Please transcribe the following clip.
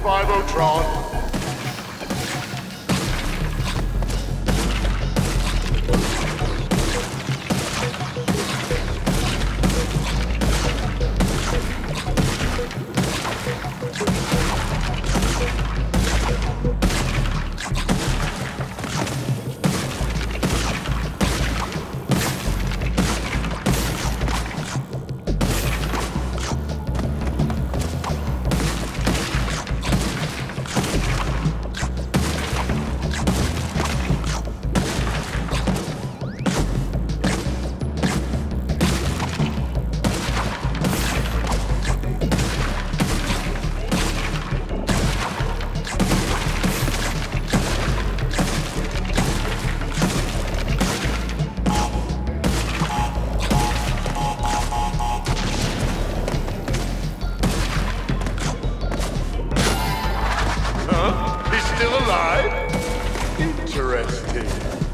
Survivotron. Still alive? Interesting.